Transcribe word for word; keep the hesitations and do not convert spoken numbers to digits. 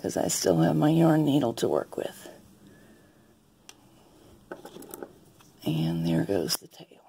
because I still have my yarn needle to work with. And there goes the tail.